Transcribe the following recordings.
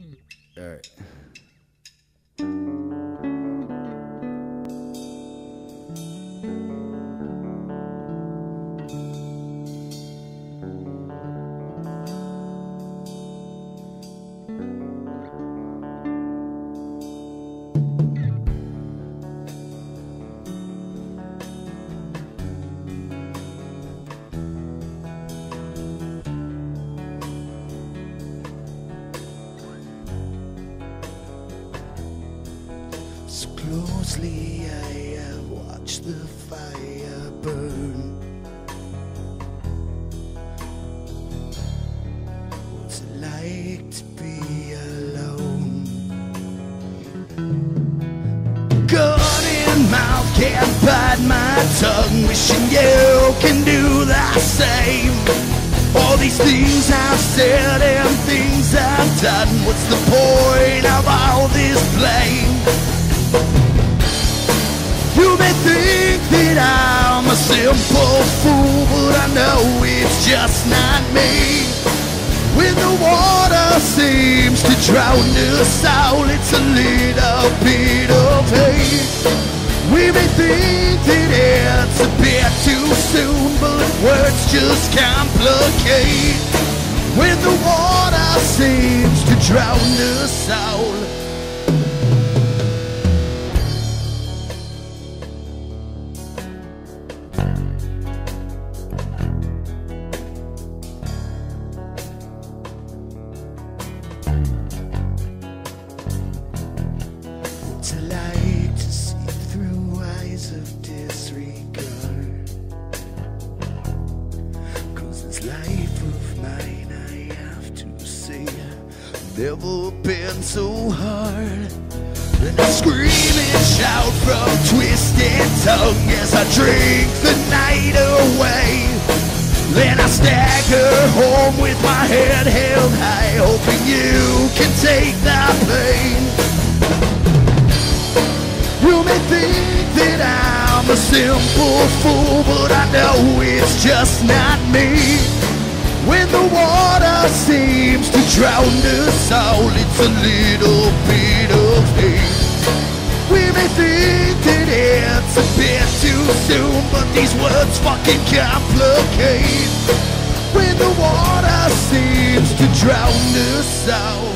All right. So closely I have watched the fire burn. What's it like to be alone? God and mouth can't bite my tongue, wishing you can do the same. All these things I've said and things I've done, what's the point of all this blame? You may think that I'm a simple fool, but I know it's just not me. When the water seems to drown us out, it's a little bit of hate. We may think that it's a bit too soon, but words just complicate. When the water seems to drown us out. Of disregard, 'cause this life of mine I have to say, never been so hard. And I scream and shout from twisted tongue as I drink the night away. Then I stagger home with my head held high, hoping you can take that pain. You may think that I'm a simple fool, but I know it's just not me. When the water seems to drown us all, it's a little bit of hate. We may think that it's a bit too soon, but these words fucking complicate. When the water seems to drown us out.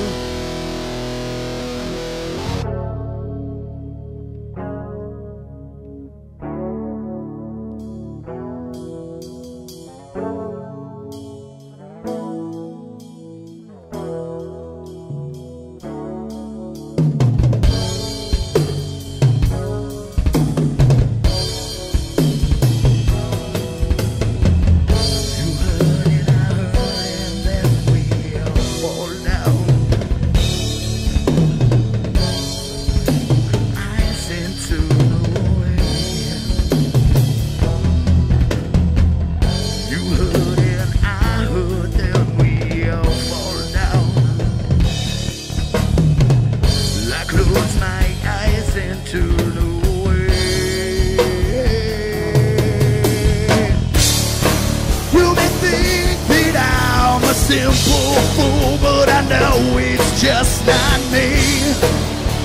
Simple fool, but I know it's just not me.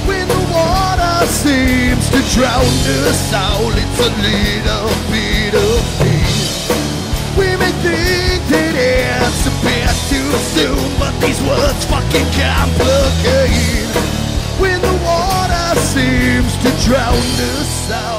When the water seems to drown us out, it's a little bit of me. We may think that it's a bit too soon, but these words fucking complicate. When the water seems to drown us out.